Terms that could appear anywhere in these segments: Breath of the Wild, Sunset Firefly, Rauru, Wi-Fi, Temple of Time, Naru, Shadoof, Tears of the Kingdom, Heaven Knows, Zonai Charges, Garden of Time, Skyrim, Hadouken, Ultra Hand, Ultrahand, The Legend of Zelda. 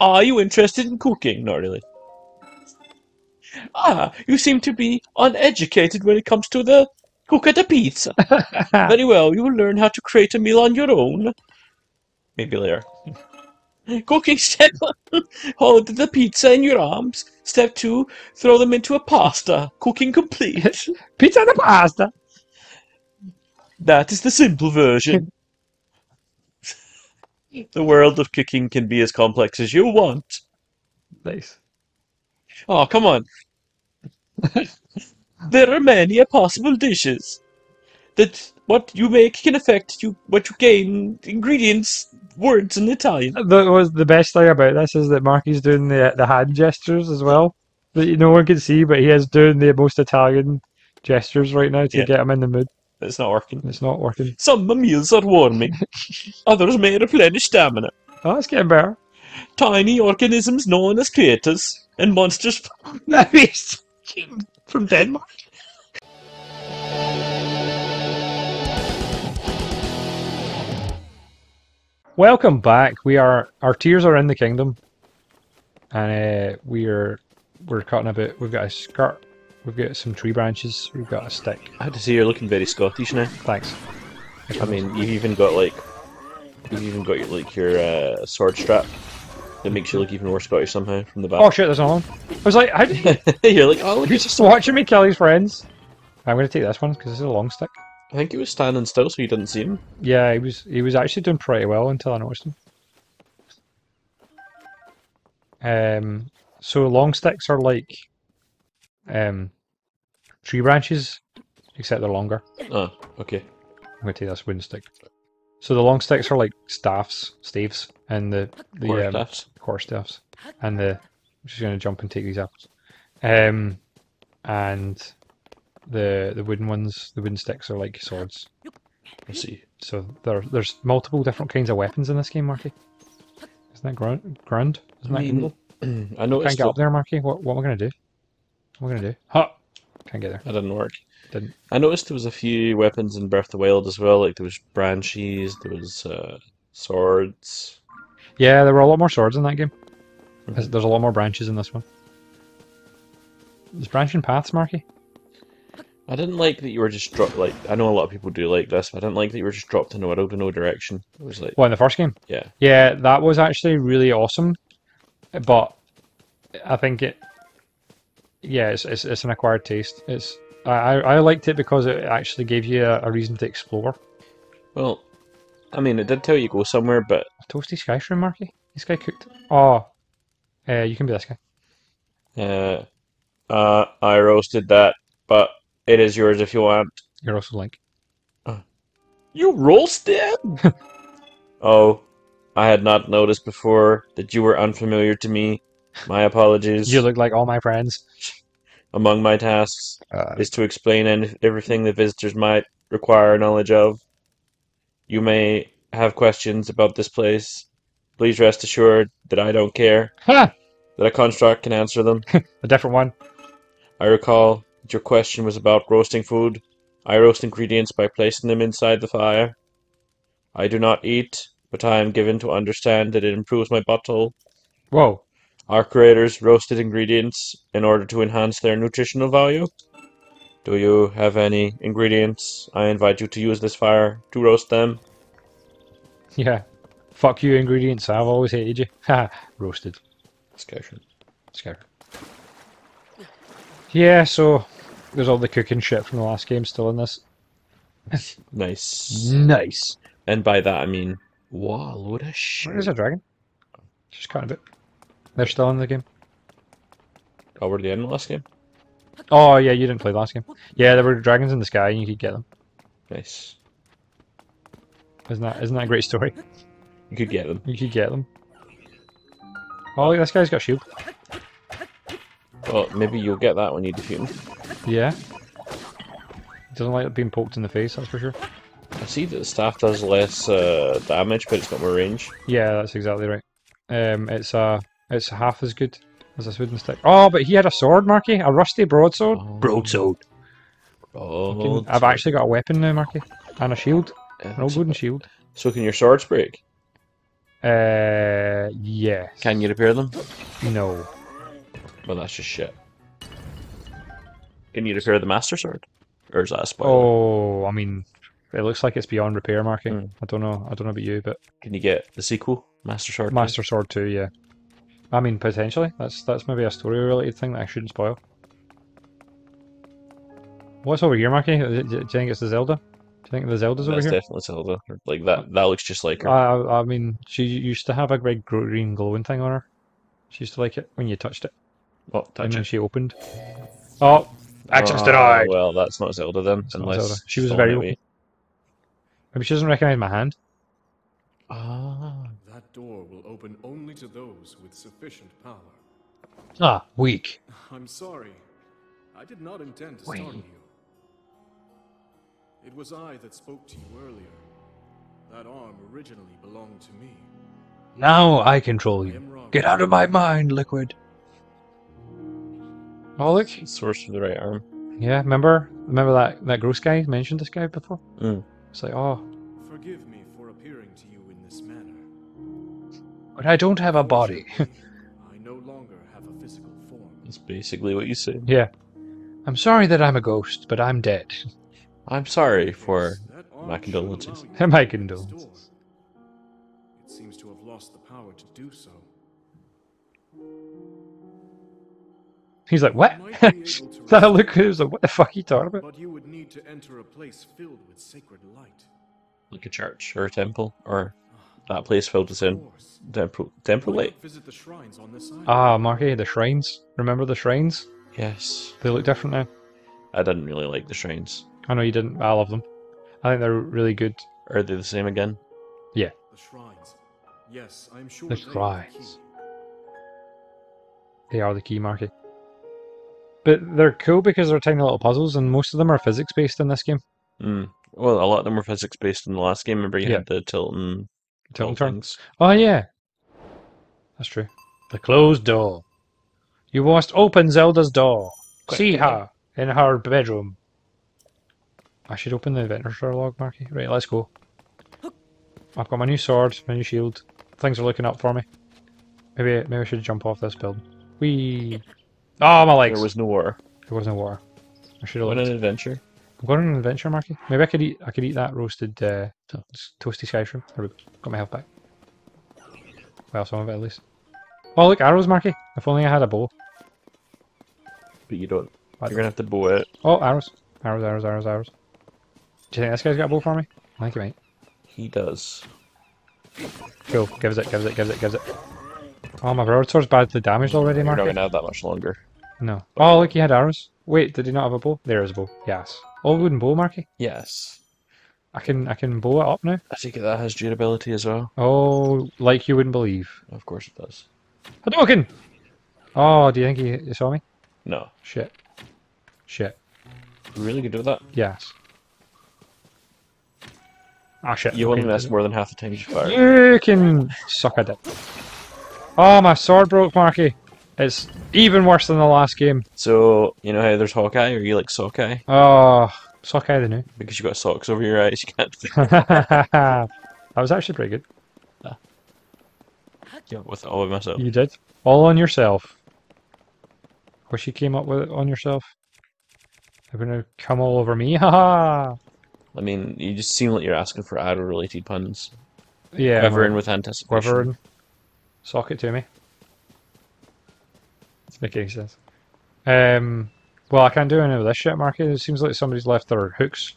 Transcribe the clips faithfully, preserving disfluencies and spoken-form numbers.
Are you interested in cooking? Not really. Ah, you seem to be uneducated when it comes to the cook at a pizza. Very well, you will learn how to create a meal on your own. Maybe later. Cooking step one, hold the pizza in your arms. Step two, throw them into a pasta. Cooking complete. Pizza and a pasta. That is the simple version. The world of cooking can be as complex as you want. Nice. Oh, come on. There are many possible dishes. That what you make can affect you, what you gain, ingredients, words in Italian. That was the best thing about this is that Marky's doing the the hand gestures as well. That no one can see, but he is doing the most Italian gestures right now to yeah. get him in the mood. It's not working. It's not working. Some meals are warming. Others may replenish stamina. Oh, that's getting better. Tiny organisms known as creators and monsters from Denmark. Welcome back. We are our tears are in the kingdom, and uh, we're we're cutting a bit. We've got a skirt. We've got some tree branches. We've got a stick. I had to say you're looking very Scottish now. Thanks. I mean, you've even got like you've even got your, like your uh, sword strap that makes you look even more Scottish somehow from the back. Oh shit, there's another one. I was like, how did you... you're like, oh, look, you're just watching me kill his friends. I'm gonna take this one because this is a long stick. I think he was standing still, so you didn't see him. Yeah, he was. He was actually doing pretty well until I noticed him. Um, so long sticks are like um tree branches, except they're longer. Oh, okay. I'm gonna take this wooden stick. So the long sticks are like staffs, staves, and the the core um, staffs. Core staffs, and the I'm just gonna jump and take these apples. Um, and. The the wooden ones, the wooden sticks are like swords. I see. So there, there's multiple different kinds of weapons in this game, Marky. Isn't that grand? Grand? Isn't that I mean, cool? I noticed. Can't get that... up there, Marky. What what am I gonna do? What am I gonna do? Ha! Can't get there. That didn't work. Didn't. I noticed there was a few weapons in Breath of the Wild as well. Like there was branches, there was uh, swords. Yeah, there were a lot more swords in that game. There's, there's a lot more branches in this one. There's branching paths, Marky. I didn't like that you were just dropped, like, I know a lot of people do like this, but I didn't like that you were just dropped in the world in no direction. It was like... Well, in the first game? Yeah. Yeah, that was actually really awesome, but I think it, yeah, it's it's, it's an acquired taste. It's I, I liked it because it actually gave you a, a reason to explore. Well, I mean, it did tell you go somewhere, but... A toasty sky shroom, Marky? This guy cooked. Oh, uh, you can be this guy. Uh, uh, I roasted that, but... It is yours if you want. You're also like... Oh. You roasted? Oh, I had not noticed before that you were unfamiliar to me. My apologies. You look like all my friends. Among my tasks uh, is to explain any, everything the visitors might require knowledge of. You may have questions about this place. Please rest assured that I don't care. Huh. That a construct can answer them. A different one. I recall... Your question was about roasting food. I roast ingredients by placing them inside the fire. I do not eat, but I am given to understand that it improves my butthole. Whoa. Our creators roasted ingredients in order to enhance their nutritional value. Do you have any ingredients? I invite you to use this fire to roast them. Yeah. Fuck you, ingredients. I've always hated you. Ha. Roasted. Scared. Scared. Yeah, so... There's all the cooking shit from the last game still in this. Nice. Nice. And by that I mean, wow, load of shit. There's a dragon. Just kind of it. They're still in the game. Oh, were they in the last game? Oh, yeah, you didn't play the last game. Yeah, there were dragons in the sky and you could get them. Nice. Isn't that, isn't that a great story? You could get them. You could get them. Oh, look, this guy's got a shield. Well, maybe you'll get that when you defeat him. Yeah. He doesn't like being poked in the face, that's for sure. I see that the staff does less uh, damage, but it's got more range. Yeah, that's exactly right. Um, it's uh, it's half as good as this wooden stick. Oh, but he had a sword, Marky. A rusty broadsword. Oh. Broadsword. Broadsword. I've actually got a weapon now, Marky. And a shield. Yeah, an old wooden shield. So can your swords break? Uh, yes. Can you repair them? No. Well, that's just shit. Can you repair the Master Sword? Or is that a spoiler? Oh, I mean, it looks like it's beyond repair marking. Mm. I don't know. I don't know about you, but... Can you get the sequel? Master Sword two? Master Sword two, yeah. I mean, potentially. That's that's maybe a story-related thing that I shouldn't spoil. What's over here, Marky? Do you think it's the Zelda? Do you think the Zelda's That's over here? That's definitely Zelda. Like, that That looks just like her. I, I mean, she used to have a red green glowing thing on her. She used to like it when you touched it. Oh, touch and it. Then she opened. Oh! Access oh, denied! Well, that's not Zelda then. It's unless Zelda. She was very open. Maybe she doesn't recognise my hand. Ah. That door will open only to those with sufficient power. Ah, weak. I'm sorry. I did not intend to startle you. It was I that spoke to you earlier. That arm originally belonged to me. Now I control you. Get out of my mind, Liquid. Oh, look. Source of the right arm. Yeah, remember? Remember that, that gross guy mentioned this guy before? Mm. It's like, oh. Forgive me for appearing to you in this manner. But I don't have a body. I no longer have a physical form. That's basically what you said. Yeah. I'm sorry that I'm a ghost, but I'm dead. I'm sorry for my condolences. My condolences. It seems to have lost the power to do so. He's like, what? That look who's like, what the fuck are you talking about? But you would need to enter a place filled with sacred light. Like a church or a temple or that place filled with temple temple light. Ah, Marky, the shrines. Remember the shrines? Yes. They look different now. I didn't really like the shrines. I know you didn't. I love them. I think they're really good. Are they the same again? Yeah. The shrines. Yes, I'm sure. The shrines. They are the key, Marky. But they're cool because they're tiny little puzzles, and most of them are physics based in this game. Mm. Well, a lot of them were physics based in the last game. Remember, you yeah. had the tilt and tilt and turns. Oh yeah, that's true. The closed door. You must open Zelda's door. Quick. See her in her bedroom. I should open the inventor's log, Marky. Right, let's go. I've got my new sword, my new shield. Things are looking up for me. Maybe maybe I should jump off this building. Whee! Oh, my legs! There was no water. There was no water. I should have looked. Going on an adventure. I'm going on an adventure, Marky. Maybe I could eat I could eat that roasted uh, toasty skyshrimp. There we go. Got my health back. Well, some of it at least. Oh, look, arrows, Marky. If only I had a bow. But you don't. What? You're going to have to bow it. Oh, arrows. Arrows, arrows, arrows, arrows. Do you think this guy's got a bow for me? I think he might. He does. Cool. Gives it, gives it, gives it, gives it. Oh, my broadsword's badly damaged already, Mark. You're not going to have that much longer. No. Oh, look, he had arrows. Wait, did he not have a bow? There is a bow. Yes. All wooden bow, Marky? Yes. I can I can bow it up now? I think that has durability as well. Oh, like you wouldn't believe. Of course it does. Hadouken! Oh, do you think he, he saw me? No. Shit. Shit. You really good at that? Yes. Ah, shit. You only miss more than half the time you fire. You can suck a dick. Oh, my sword broke, Marky. It's even worse than the last game. So, you know how there's Hawkeye, or you like Sockeye? Oh, Sockeye the new. Because you've got socks over your eyes, you can't think. That was actually pretty good. Yeah. Yeah, with all of myself. You did. All on yourself. Wish you came up with it on yourself. They're gonna come all over me, haha! I mean, you just seem like you're asking for arrow-related puns. Yeah. Quivering with anticipation. Quivering. Sock it to me. Doesn't make any sense. Um, well, I can't do any of this shit, Marky. It seems like somebody's left their hooks.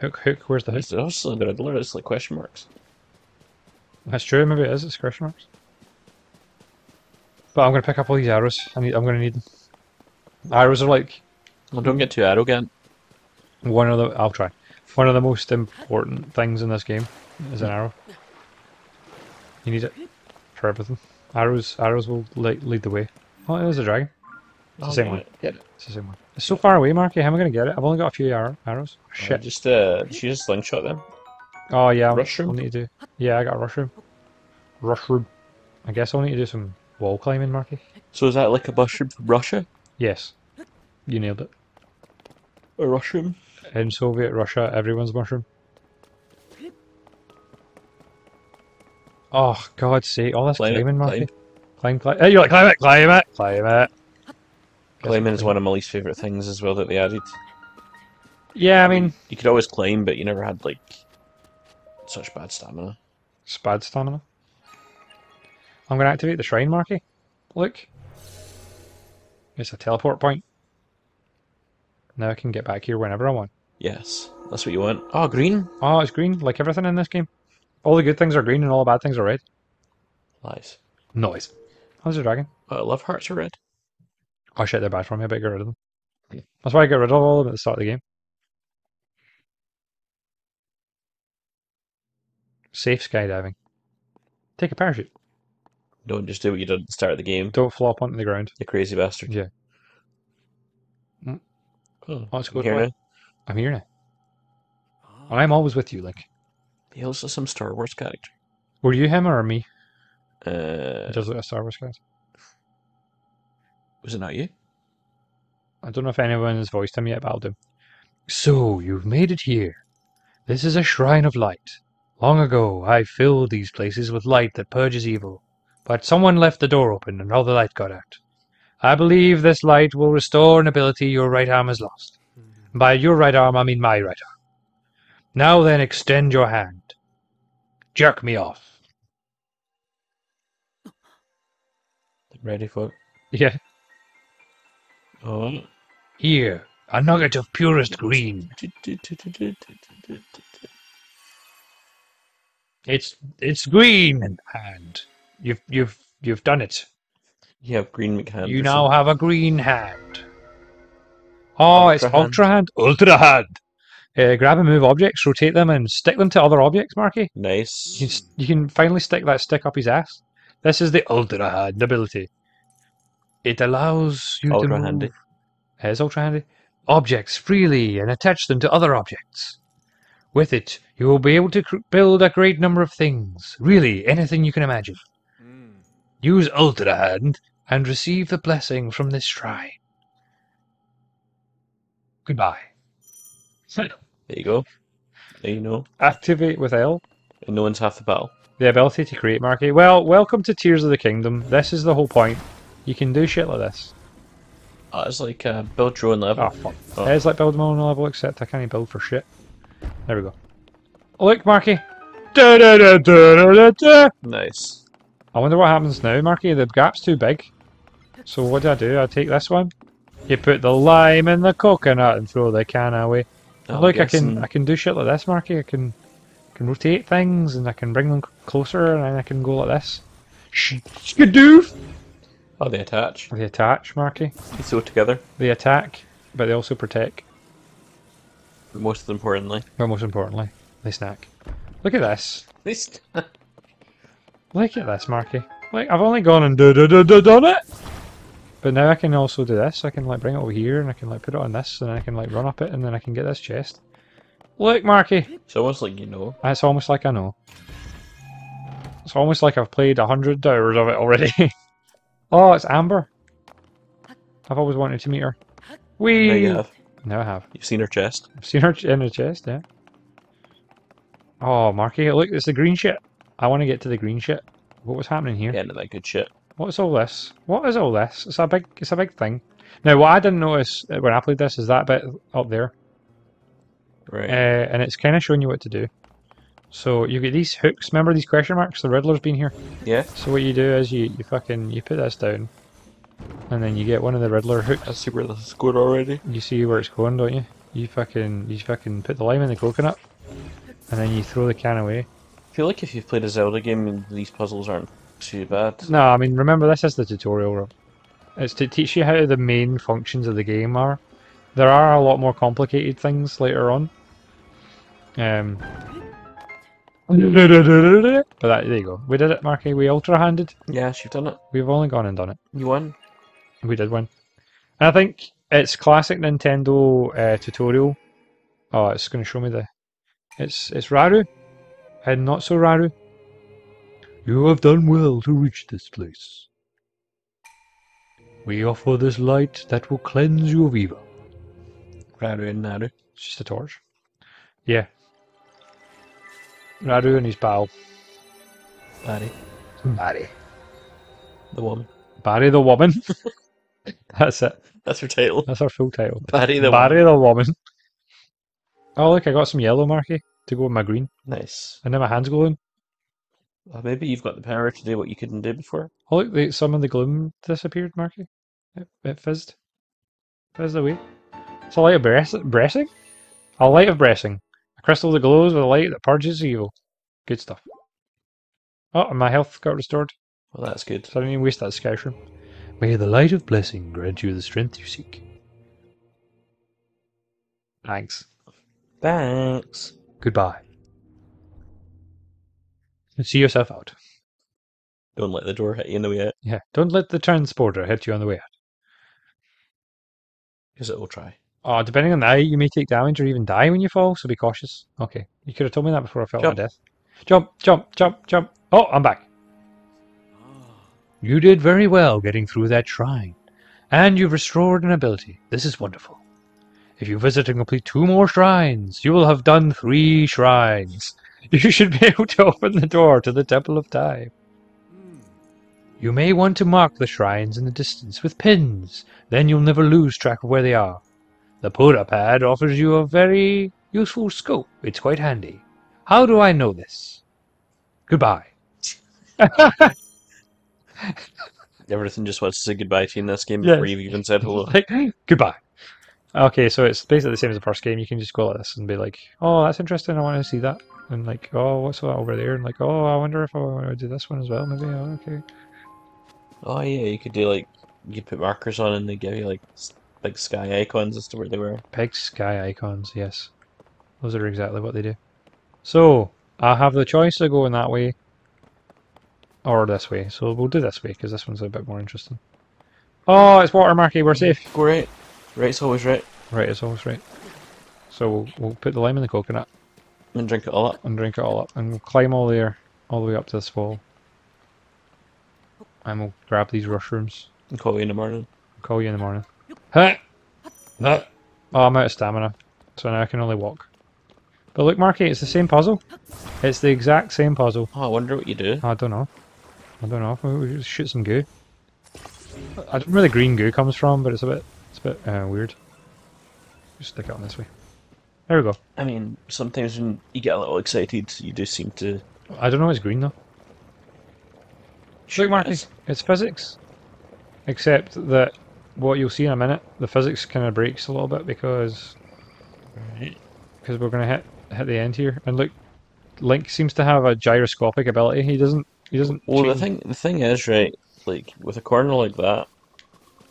Hook, hook, where's the hook? It's also the Riddler, it's like question marks. That's true, maybe it is, it's question marks. But I'm gonna pick up all these arrows. I need, I'm gonna need them. Arrows are like... Well, don't get too arrogant. One of the I'll try. One of the most important things in this game is an arrow. You need it for everything. Arrows, arrows will lead, lead the way. Oh, there's a dragon. It's the same one. Get it. It's the same one. It's so far away, Marky. How am I gonna get it? I've only got a few arrow, arrows. Shit. Uh, just uh, she just slingshot them. Oh yeah. Rush room. I'll need to do. Yeah, I got a rush room. Rush room. I guess I'll need to do some wall climbing, Marky. So is that like a mushroom from Russia? Yes. You nailed it. A mushroom? In Soviet Russia, everyone's mushroom. Oh, God's sake, all this climb climbing, Matthew. Climb, climb. Hey, you're like, climb it, climb it, climb it. Climbing is one of my least favourite things as well that they added. Yeah, I mean... You could always climb, but you never had, like, such bad stamina. It's bad stamina. I'm going to activate the shrine, Marky. Look. It's a teleport point. Now I can get back here whenever I want. Yes, that's what you want. Oh, green. Oh, it's green, like everything in this game. All the good things are green and all the bad things are red. Lies. Noise. How's the dragon? Oh, love hearts are red. Oh shit, they're bad for me, I better get rid of them. Yeah. That's why I get rid of all of them at the start of the game. Safe skydiving. Take a parachute. Don't just do what you did at the start of the game. Don't flop onto the ground. You crazy bastard. Yeah. Mm. Oh, oh, it's good. I'm here now. I'm here now. And I'm always with you, Link. He also some Star Wars character. Were you him or me? Uh, it does look like a Star Wars character. Was it not you? I don't know if anyone has voiced him yet, but I'll do. So, you've made it here. This is a shrine of light. Long ago, I filled these places with light that purges evil. But someone left the door open and all the light got out. I believe this light will restore an ability your right arm has lost. And by your right arm, I mean my right arm. Now then, extend your hand. Jerk me off. Ready for it? Yeah. Oh. Here, a nugget of purest green. It's it's green hand. You've you've you've done it. You have green McHand. You now have a green hand. Oh, it's Ultra Hand. Ultra Hand. Uh, grab and move objects, rotate them, and stick them to other objects, Marky. Nice. You can, you can finally stick that stick up his ass. This is the Ultra Hand ability. It allows you ultra to move... Handy. It is ultra handy. Objects freely and attach them to other objects. With it, you will be able to cr build a great number of things. Really, anything you can imagine. Mm. Use Ultra Hand and receive the blessing from this shrine. Goodbye. There you go. There you know. Activate with L. And no one's half the battle. The ability to create, Marky. Well, welcome to Tears of the Kingdom. This is the whole point. You can do shit like this. Oh, it's like uh, build your own level. Oh, fuck. Oh. It is like build my own level, except I can't build for shit. There we go. Look, Marky. Da, da, da, da, da, da. Nice. I wonder what happens now, Marky. The gap's too big. So what do I do? I take this one. You put the lime in the coconut and throw the can away. I'm Look, guessing. I can I can do shit like this, Marky. I can I can rotate things and I can bring them closer and I can go like this. Shadoof! Oh, they attach. They attach, Marky. They sew together. They attack, but they also protect. But most importantly. But most importantly, they snack. Look at this. They snack. Look at this, Marky. Like I've only gone and do do do do done it. But now I can also do this. I can like bring it over here, and I can like put it on this, and I can like run up it, and then I can get this chest. Look, Marky. It's almost like you know. It's almost like I know. It's almost like I've played a hundred hours of it already. Oh, it's Amber. I've always wanted to meet her. Wee. Now you have. Now I have. You've seen her chest. I've seen her ch in her chest, yeah. Oh, Marky, look, it's the green shit. I want to get to the green shit. What was happening here? Get into that good shit. What's all this? What is all this? It's a big, it's a big thing. Now, what I didn't notice when I played this is that bit up there, right? Uh, and it's kind of showing you what to do. So you get these hooks. Remember these question marks? The Riddler's been here. Yeah. So what you do is you, you fucking you put this down, and then you get one of the Riddler hooks. I see where this is going already. You see where it's going, don't you? You fucking you fucking put the lime in the coconut, and then you throw the can away. I feel like if you've played a Zelda game, and these puzzles aren't too bad. No, I mean, remember, this is the tutorial room. It's to teach you how the main functions of the game are. There are a lot more complicated things later on. Um, but that, there you go. We did it, Marky. We ultra-handed. Yes, you've done it. We've only gone and done it. You won. We did win. And I think it's classic Nintendo uh, tutorial. Oh, it's going to show me the... It's, it's Rauru. And not so Rauru. You have done well to reach this place. We offer this light that will cleanse you of evil. Rauru and Naru. It's just a torch. Yeah. Rauru and his pal. Barry. Barry. The woman. Barry the woman. That's it. That's her title. That's her full title. Barry the Barry woman. the woman. Oh look, I got some yellow marquee to go with my green. Nice. And then my hand's glowing. Well, maybe you've got the power to do what you couldn't do before. Oh look, the, some of the gloom disappeared, marquee. It, it fizzed. Fizzed away. It's a light of breath breathing? A light of breathing. A crystal that glows with a light that purges evil. Good stuff. Oh, and my health got restored. Well, that's good. So I didn't even waste that Skyrim. May the light of blessing grant you the strength you seek. Thanks. Thanks. Goodbye. And see yourself out. Don't let the door hit you on the way out. Yeah, don't let the transporter hit you on the way out. Because it will try. Oh, depending on the eye, you may take damage or even die when you fall, so be cautious. Okay, you could have told me that before I fell to my death. Jump, jump, jump, jump. Oh, I'm back. You did very well getting through that shrine. And you've restored an ability. This is wonderful. If you visit and complete two more shrines, you will have done three shrines. You should be able to open the door to the Temple of Time. You may want to mark the shrines in the distance with pins. Then you'll never lose track of where they are. The Poda Pad offers you a very useful scope. It's quite handy. How do I know this? Goodbye. Everything just wants to say goodbye to you in this game before yes. you've even said hello. Like, goodbye. Okay, so it's basically the same as the first game. You can just go like this and be like, oh, that's interesting, I want to see that. And like, oh, what's that over there? And like, oh, I wonder if I want to do this one as well, maybe. Oh, okay. Oh, yeah, you could do like, you put markers on and they give you like big sky icons as to where they were. Big sky icons, yes. Those are exactly what they do. So, I have the choice of going that way or this way. So we'll do this way because this one's a bit more interesting. Oh, it's water, Marky. We're safe. Go right. Right's always right. Right is always right. So we'll, we'll put the lime in the coconut. And drink it all up. And drink it all up. And we'll climb all there, all the way up to this wall. And we'll grab these mushrooms. And call you in the morning. Call you in the morning. Hey! No. Oh, I'm out of stamina. So now I can only walk. But look, Marky, it's the same puzzle. It's the exact same puzzle. Oh, I wonder what you do. I don't know. I don't know. We should shoot some goo. I don't know where the green goo comes from, but it's a bit, it's a bit uh, weird. Just stick it on this way. There we go. I mean, sometimes when you get a little excited, you do seem to. I don't know. It's green though. Shoot, look, Marky, it's... it's physics. Except that what you'll see in a minute, the physics kind of breaks a little bit because because we're gonna hit. hit the end here, and look, Link seems to have a gyroscopic ability. He doesn't. He doesn't. Well, change. the thing, the thing is, right? Like with a corner like that,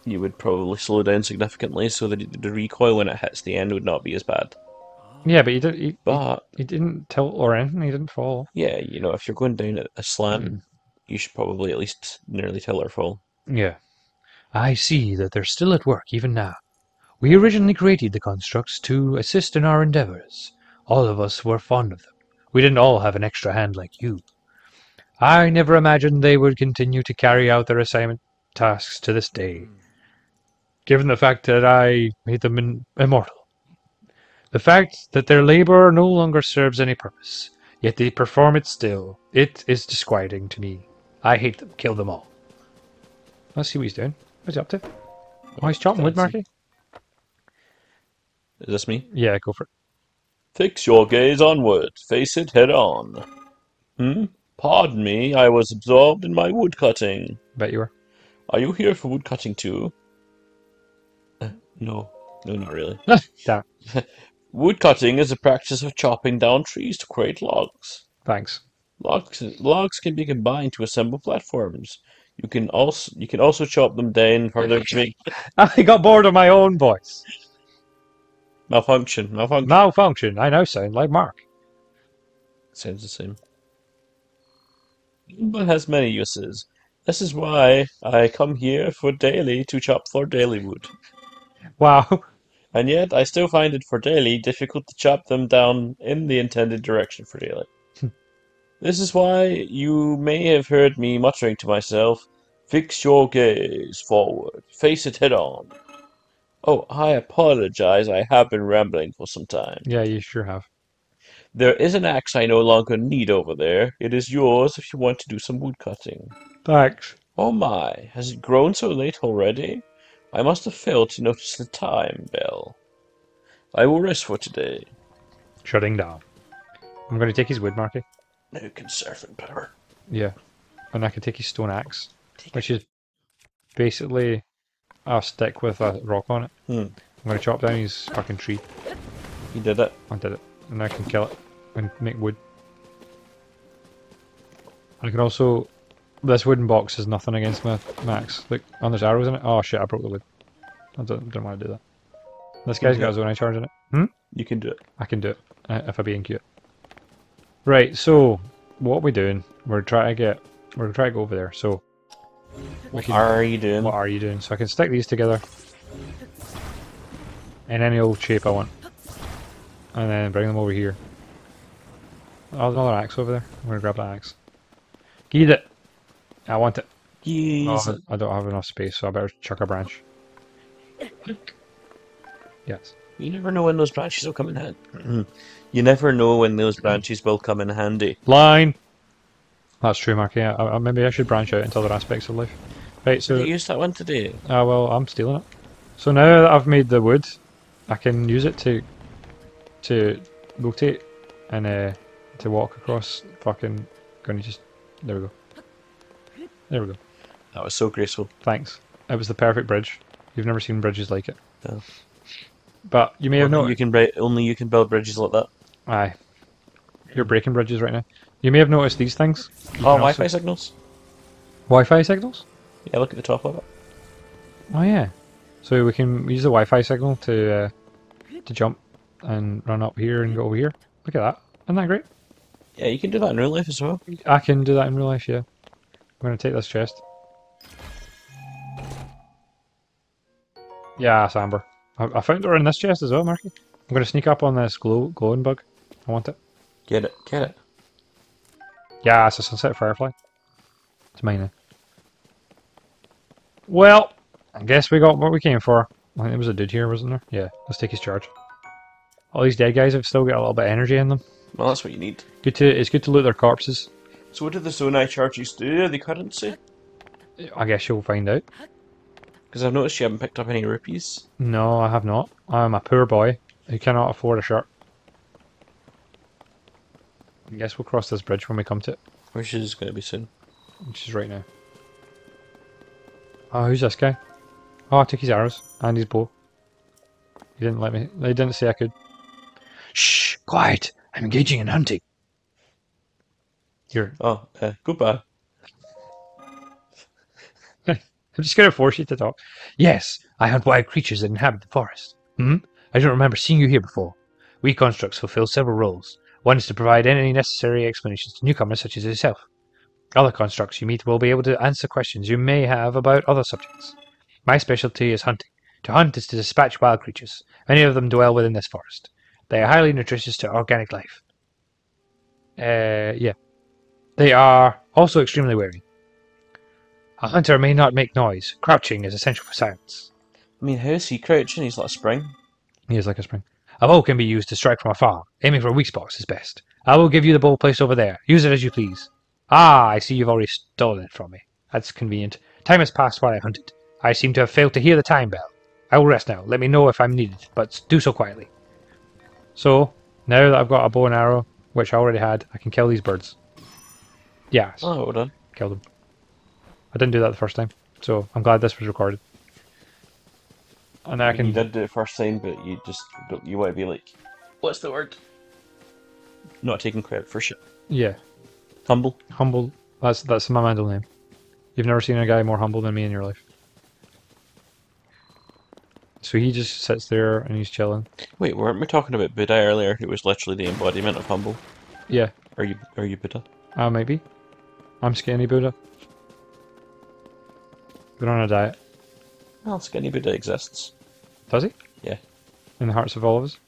you would probably slow down significantly, so that the recoil when it hits the end would not be as bad. Yeah, but he didn't. He, but he, he didn't tilt or anything. He didn't fall. Yeah, you know, if you're going down at a slant, mm. you should probably at least nearly tilt or fall. Yeah, I see that they're still at work even now. We originally created the constructs to assist in our endeavors. All of us were fond of them. We didn't all have an extra hand like you. I never imagined they would continue to carry out their assignment tasks to this day, given the fact that I made them immortal. The fact that their labor no longer serves any purpose, yet they perform it still. It is disquieting to me. I hate them. Kill them all. Let's see what he's doing. What's he up to? Oh, he's chopping wood, Marky. Is this me? Yeah, go for it. Fix your gaze onward. Face it head on. Hmm? Pardon me, I was absorbed in my woodcutting. Bet you were. Are you here for woodcutting too? Uh, no. No, not really. Damn. Woodcutting is a practice of chopping down trees to create logs. Thanks. Logs, logs can be combined to assemble platforms. You can also you can also chop them down further to make... I got bored of my own voice. Malfunction, malfunction. Malfunction, I now sound like Mark. Sounds the same. Wood has many uses. This is why I come here for daily to chop for daily wood. Wow. And yet I still find it for daily difficult to chop them down in the intended direction for daily. This is why you may have heard me muttering to myself, fix your gaze forward, face it head on. Oh, I apologize. I have been rambling for some time. Yeah, you sure have. There is an axe I no longer need over there. It is yours if you want to do some woodcutting. Thanks. Oh my, has it grown so late already? I must have failed to notice the time bell. I will rest for today. Shutting down. I'm going to take his wood marker. No conserving power. Yeah. And I can take his stone axe, take which it. is basically a stick with a rock on it. Hmm. I'm going to chop down his fucking tree. He did it. I did it. And I can kill it and make wood. I can also... This wooden box is nothing against my max. Look, and there's arrows in it. Oh shit, I broke the wood. I don't, don't want to do that. This guy's got his Zonai Charge in it. Hmm? You can do it. I can do it, if I'm being cute. Right, so, what are we doing? We're trying to get... We're trying to go over there, so... What can, are you doing? What are you doing? So I can stick these together. In any old shape I want. And then bring them over here. Oh, there's another axe over there. I'm going to grab that axe. Get it! I want it. Oh, I don't have enough space, so I better chuck a branch. Yes. You never know when those branches will come in handy. You never know when those branches will come in handy. Line! That's true, Marky. I, I, maybe I should branch out into other aspects of life. Right, so... You used that one today. Ah, uh, well, I'm stealing it. So now that I've made the wood, I can use it to... to rotate and uh, to walk across fucking... Gonna just... There we go. There we go. That was so graceful. Thanks. It was the perfect bridge. You've never seen bridges like it. No. But you may have noticed... You can only you can build bridges like that. Aye. You're breaking bridges right now. You may have noticed these things. You oh, Wi-Fi also... signals. Wi-Fi signals? Yeah, look at the top of it. Oh yeah. So we can use the Wi-Fi signal to uh, to jump and run up here and go over here. Look at that. Isn't that great? Yeah, you can do that in real life as well. I can do that in real life, yeah. I'm going to take this chest. Yeah, it's amber. I found her in this chest as well, Marky. I'm going to sneak up on this glow, glowing bug. I want it. Get it, get it. Yeah, it's a Sunset Firefly. It's mine now. Well, I guess we got what we came for. I think there was a dude here, wasn't there? Yeah, let's take his charge. All these dead guys have still got a little bit of energy in them. Well, that's what you need. Good to, it's good to loot their corpses. So what did the Zonai Charges do? Are they currency? I guess you'll find out. Because I've noticed you haven't picked up any rupees. No, I have not. I'm a poor boy who cannot afford a shirt. I guess we'll cross this bridge when we come to it. Which is going to be soon. Which is right now. Oh, who's this guy? Oh, I took his arrows and his bow. He didn't let me. They didn't say I could. Shh! Quiet! I'm engaging in hunting. Here. Oh, uh, goodbye. I'm just going to force you to talk. Yes, I hunt wild creatures that inhabit the forest. Hmm? I don't remember seeing you here before. We constructs fulfill several roles. One is to provide any necessary explanations to newcomers such as yourself. Other constructs you meet will be able to answer questions you may have about other subjects. My specialty is hunting. To hunt is to dispatch wild creatures. Many of them dwell within this forest. They are highly nutritious to organic life. Uh, yeah. They are also extremely wary. A hunter may not make noise. Crouching is essential for silence. I mean, how is he crouching? He's like a spring. He is like a spring. A bow can be used to strike from afar. Aiming for weak spots is best. I will give you the bow placed over there. Use it as you please. Ah, I see you've already stolen it from me. That's convenient. Time has passed while I hunted. I seem to have failed to hear the time bell. I will rest now. Let me know if I'm needed, but do so quietly. So, now that I've got a bow and arrow, which I already had, I can kill these birds. Yes. Oh, well done. Kill them. I didn't do that the first time, so I'm glad this was recorded. And I can. You did do it first time, but you just you want to be like, what's the word? Not taking credit for shit. Yeah. Humble. Humble. That's that's my middle name. You've never seen a guy more humble than me in your life. So he just sits there and he's chilling. Wait, weren't we talking about Buddha earlier? It was literally the embodiment of humble. Yeah. Are you are you Buddha? Ah, uh, maybe. I'm skinny Buddha. We're on a diet. Well, skinny Buddha exists. Does he? Yeah. In the hearts of all of us?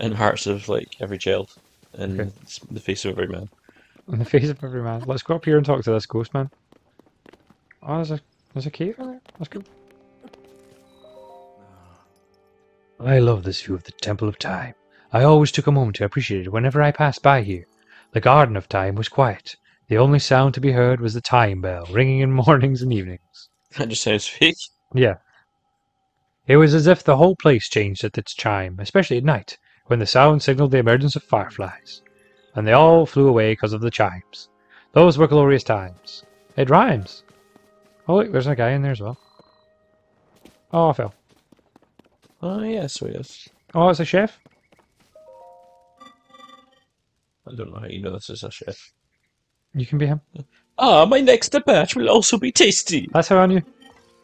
In the hearts of, like, every child. In okay. the face of every man. In the face of every man. Let's go up here and talk to this ghost man. Oh, there's a, there's a cave in there. Let's go. I love this view of the Temple of Time. I always took a moment to appreciate it whenever I passed by here. The Garden of Time was quiet. The only sound to be heard was the time bell, ringing in mornings and evenings. That just sounds fake. Yeah. It was as if the whole place changed at its chime, especially at night, when the sound signaled the emergence of fireflies. And they all flew away because of the chimes. Those were glorious times. It rhymes. Oh, wait, there's a guy in there as well. Oh, I fell. Oh, yes, it is. Oh, it's a chef? I don't know how you know this is a chef. You can be him. Ah, oh, my next batch will also be tasty. That's how I knew.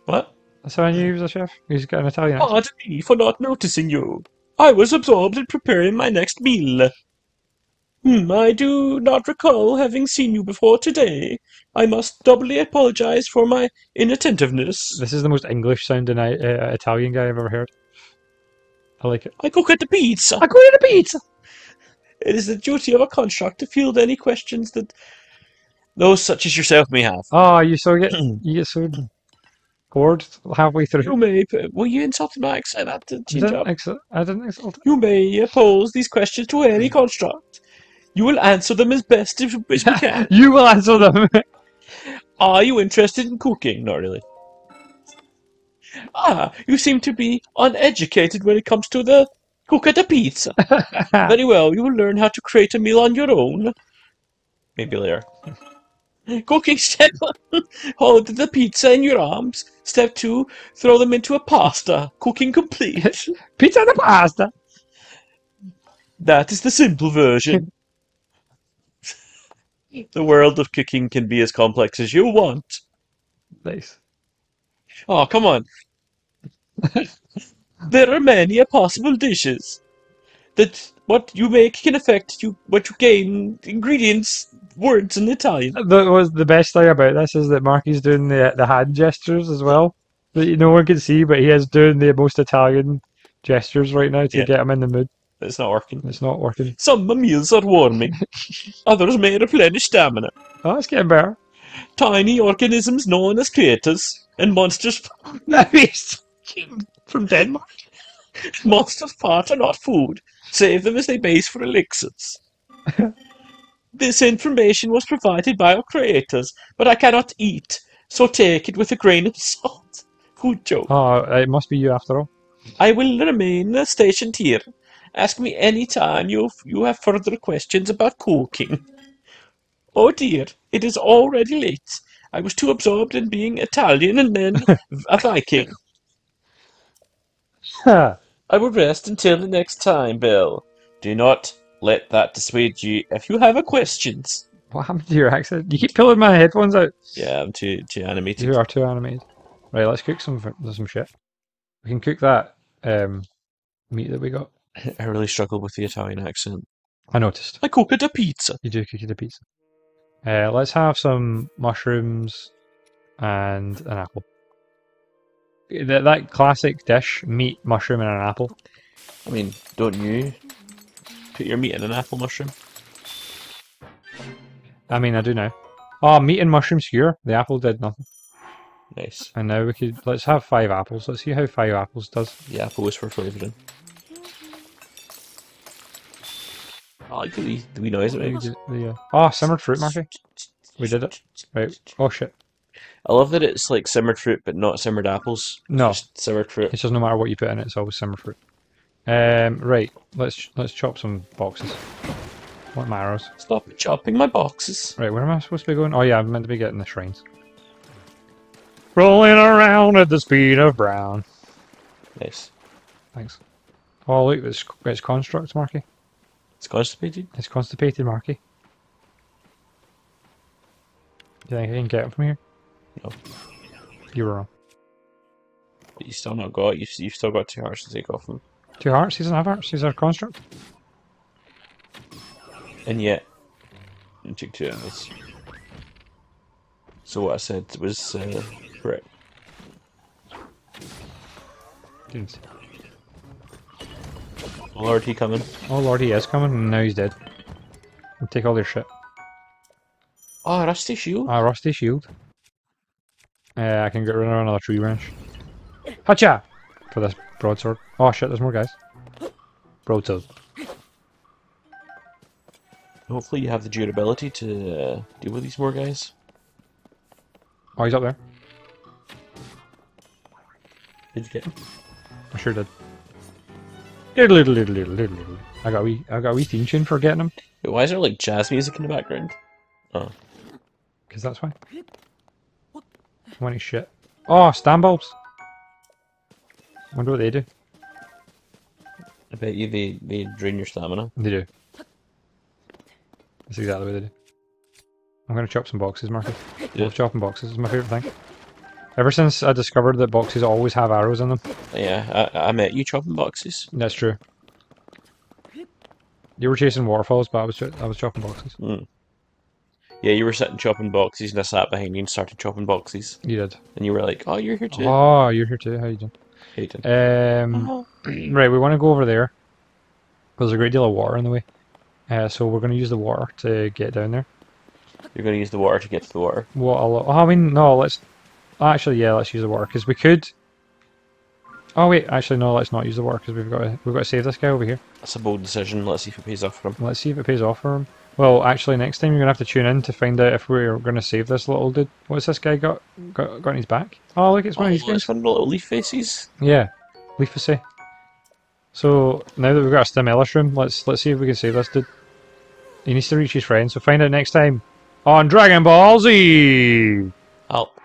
What? That's how I knew he was a chef. He's got an Italian accent. Pardon me for not noticing you. I was absorbed in preparing my next meal. Hmm, I do not recall having seen you before today. I must doubly apologize for my inattentiveness. This is the most English-sounding uh, Italian guy I've ever heard. I like it. I cook at the pizza. I cook at the pizza. It is the duty of a construct to field any questions that those such as yourself may have. Oh, you so get you get so bored halfway through. You may. Well, you insulted my accent. I didn't insult. I didn't insult. You may pose these questions to any construct. You will answer them as best if you can. You will answer them. Are you interested in cooking? Not really. Ah, you seem to be uneducated when it comes to the cook at a pizza. Very well, you will learn how to create a meal on your own. Maybe later. Cooking step one. Hold the pizza in your arms. Step two. Throw them into a pasta. Cooking complete. Pizza and a pasta. That is the simple version. The world of cooking can be as complex as you want. Nice. Oh, come on. There are many possible dishes. That what you make can affect you, what you gain, ingredients, words in Italian. That was the best thing about this is that Marky's doing the the hand gestures as well. That no one can see, but he is doing the most Italian gestures right now to yeah. get him in the mood. It's not working. It's not working. Some meals are warming. Others may replenish stamina. Oh, it's getting better. Tiny organisms known as creators and monsters. From Denmark? Monsters' parts are not food. Save them as they base for elixirs. This information was provided by our creators, but I cannot eat, so take it with a grain of salt. Good joke. Oh, it must be you after all. I will remain stationed here. Ask me any time you you have further questions about cooking. Oh dear, it is already late. I was too absorbed in being Italian and then a Viking. Huh. I will rest until the next time, Bill. Do not let that dissuade you if you have a questions. What happened to your accent? You keep pulling my headphones out. Yeah, I'm too too animated. You are too animated. Right, let's cook some some shit. We can cook that um, meat that we got. I really struggle with the Italian accent. I noticed. I cook it a pizza. You do cook it a pizza. Uh, let's have some mushrooms and an apple. That, that classic dish, meat, mushroom and an apple. I mean, don't you put your meat in an apple mushroom? I mean, I do now. Oh, meat and mushrooms here. The apple did nothing. Nice. And now we could... Let's have five apples. Let's see how five apples does. The apple is for flavouring. I like the wee noise it makes. Yeah. Oh, simmered fruit, Marky. We did it. Right. Oh, shit. I love that it's like simmered fruit, but not simmered apples. No. Just simmered fruit. It's just no matter what you put in it, it's always simmered fruit. Um, right. Let's let's chop some boxes. What my arrows? Stop chopping my boxes. Right, where am I supposed to be going? Oh, yeah, I'm meant to be getting the shrines. Rolling around at the speed of brown. Nice. Thanks. Oh, look, it's, it's constructs, Marky. It's constipated? It's constipated, Marky. Do you think I can get him from here? No. You were wrong. But you still not got, you've, you've still got two hearts to take off him. Two hearts? He doesn't have hearts, he's our construct. And yet, you took two enemies. So what I said was uh, correct. Didn't. Oh lord, he coming. Oh lord, he is coming, and now he's dead. And take all their shit. Oh, a rusty shield. A rusty shield. Uh, I can get rid of another tree branch. Hacha! For this broadsword. Oh shit, there's more guys. Broadsword. Hopefully you have the Druid ability to uh, deal with these more guys. Oh, he's up there. Did you get him? I sure did. Diddle, diddle, diddle, diddle, diddle. I got a wee, I got a wee theme tune for getting him. Wait, why is there like jazz music in the background? Oh. Because that's why. When it's shit. Oh, stand bulbs! I wonder what they do. I bet you they, they drain your stamina. They do. That's exactly what they do. I'm going to chop some boxes, Marcus. Yeah. Chopping boxes is my favourite thing. Ever since I discovered that boxes always have arrows in them. Yeah, I, I met you chopping boxes. That's true. You were chasing waterfalls, but I was I was chopping boxes. Mm. Yeah, you were sitting chopping boxes, and I sat behind you and started chopping boxes. You did. And you were like, oh, you're here too. Oh, you're here too. How you doing? How you doing? Um, oh. Right, we want to go over there. There's a great deal of water in the way. Uh, so we're going to use the water to get down there. You're going to use the water to get to the water? What a lot. Oh, I mean, no, let's... Actually, yeah, let's use the water, because we could... Oh, wait, actually, no, let's not use the water, because we've got to, we've got to save this guy over here. That's a bold decision. Let's see if it pays off for him. Let's see if it pays off for him. Well, actually, next time you're going to have to tune in to find out if we're going to save this little dude. What's this guy got got, got in his back? Oh, look, it's one oh, of these guys. It's one of the little leaf faces. Yeah, leafacy. So, now that we've got a Stimulus room, let's, let's see if we can save this dude. He needs to reach his friend, so find out next time on Dragon Ball Z! Help.